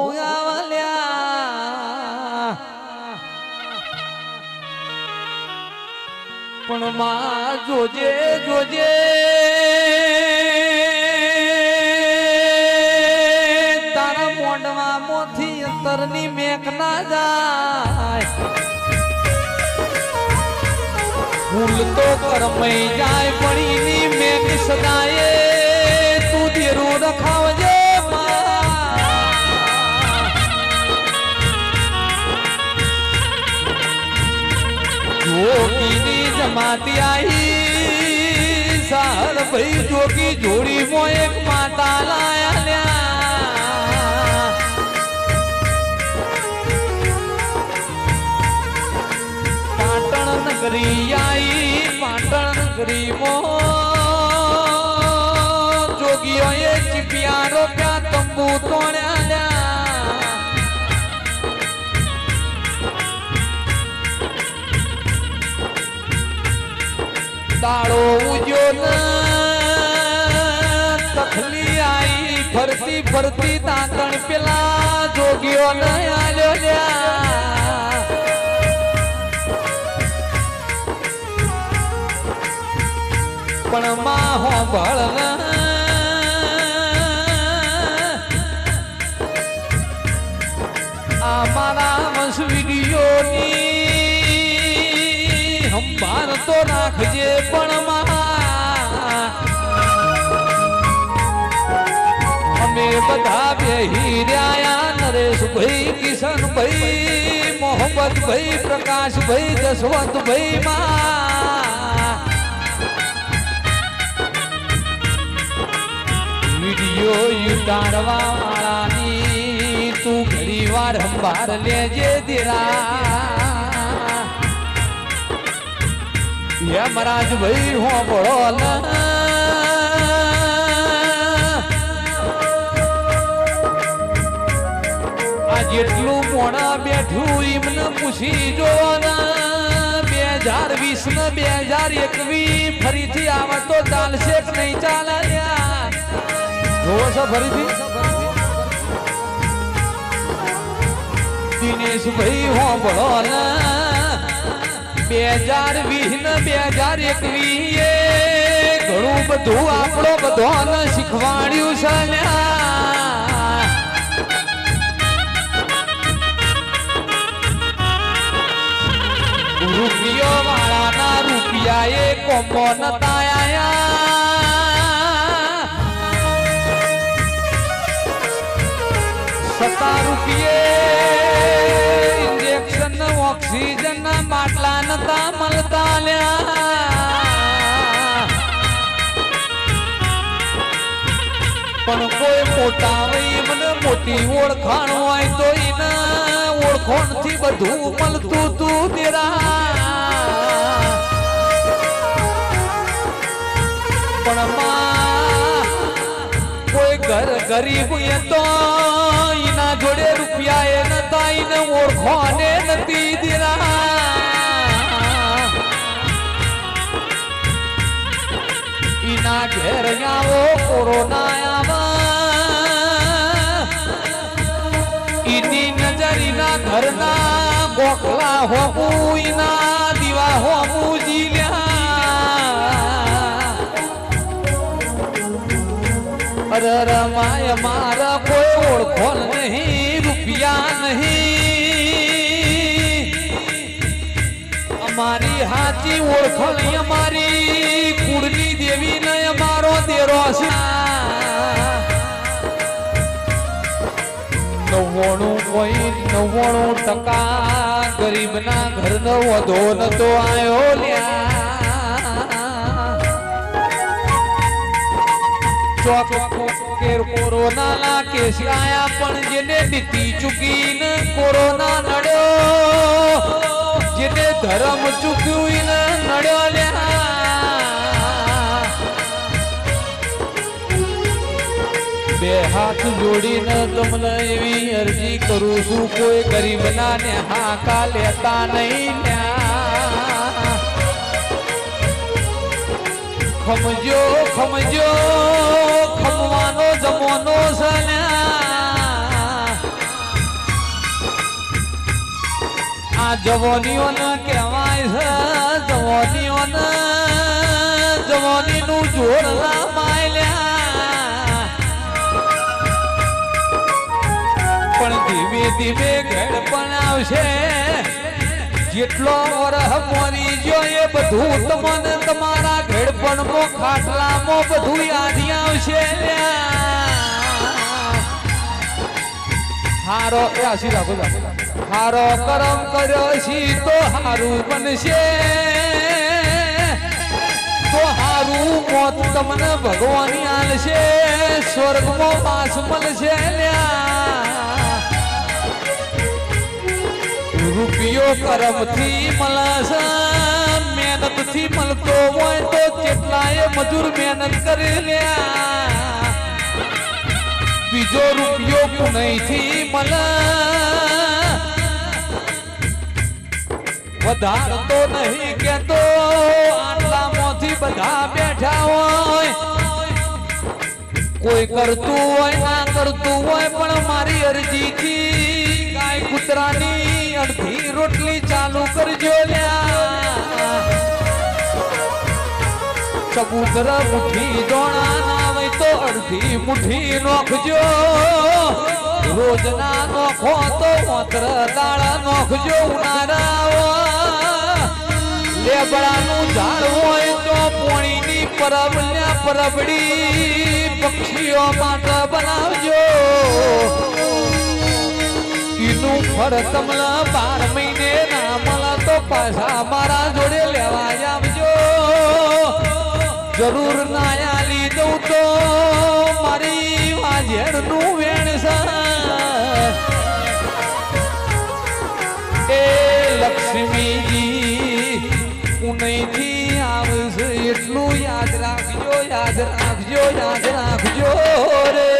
मोया वाल्या पण मां जोजे जोजे तारा मोंडवा मोथी अंतरनी मेक ना जाय भूल तो करमई जाय पड़ी नी मेक सदाए तू देरो रखावजे जोगी जमाती आई साल भाई जोगी जोड़ी मो एक माता लाया लिया पाटण नगरी आई पाटण नगरी मो जोगियों ये चिपिया रोप्या तंबू तोड़या दाड़ो उजो ना तखली आई फरती फरती दांतण पिला जोगियो ना आलो लिया पण मां हो बळना आ मारा वंश वीडियो नी बार तो राखजे पण हमे बधा बेही रया नरेश भाई किशन भाई मोहम्मद भाई प्रकाश भाई जसवंत भाई मां वीडियो उतारवा वाला नी तू घड़ी वार हमार लेजे दिरा या महाराज भाई हो बड़ो आज एटलू मोड़ा बैठू इमने पूछी जो 2020 ने 2021 फरी थी आवा तो दाल शेक नहीं चाला सा फरी थी दिनेश भाई हो बड़ो 2020 ने 2021 घणु बधु आपणो बधाने शीखवाड्यु छे रुपियो वाला ना रुपिया ए कोमो नता आया ₹7 ऑक्सीजन बाटला नता मलता लिया पण कोई मोटा रही मन मोटी ओळखाण होय तो इना ओळखोण थी बधु मलतू तू तेरा पण मां कोई घर गरीब ये तो इना जोड़े रुपया ए नता इन ओळखोणे नती दिला इना घेर जाओ कोरोना आवा इनी नजर इना घरना बोकला होमू इना दीवा होमू जील्या अरे रमाय मारा कोई ओळखोण नहीं रुपया नहीं हमारी हाची ओळखणी हमारी कुड़नी देवी ने हमारो देरो नव्वाणु कोई 99% गरीब ना घर नो वधो न तो आयो लिया कोरोना ना केस आया पण जेने बीती चुकी न कोरोना नड्यो जिने धर्म चुक्यू इन नड्यो लिया बे हाथ जोड़ी न तुमने एवी अर्जी करू छू कोई गरीब ना ने हाका लेता नहीं लिया खमजो खमजो खमवानो जमोनो सन्या जवानियों ने कहवाय है जवानियों ने जवानी नू जोर ला मायल्या पण धीमे धीमे घडपण आवशे जेटलो वरह मरी जो ये बधू तमन तमारा घडपण मो खाटला मो बधू याद आवशे ल्या हारो आशी राखो जा हारो करम करो सी तो हारू बनशे तो हारू मौत तमने भगवान आलशे स्वर्ग मो पास मलशे ल्या रुपियो करम थी मलस मेहनत थी मलतो वो तो चेटलाए मजूर मेहनत कर लिया बीजो रुपियो कुनई थी मलस बधार तो नहीं के तो आटला मोथी बधा बैठा होय कोई करतू होय ना करतू होय पण मारी अर्जी थी गाय कुतरानी अर्धी रोटली चालू करजो ल्या चबूतर मुठी दोणा नावे तो अर्धी मुठी नोखजो रोजना नोखो तो मात्र दाड़ा नोखजो उनारा तो पोणी परबल्या परबड़ी पक्षियों माता बनावजो इनू फर तमला 12 महीने ना मला तो पासा मारा जोड़े लेवा जावजो जरूर ना आली दो तो मारी वाजेर नू वेणसा ए लक्ष्मी नहीं थी आवश्यक याद रखियो याद रखियो याद रखियो रे।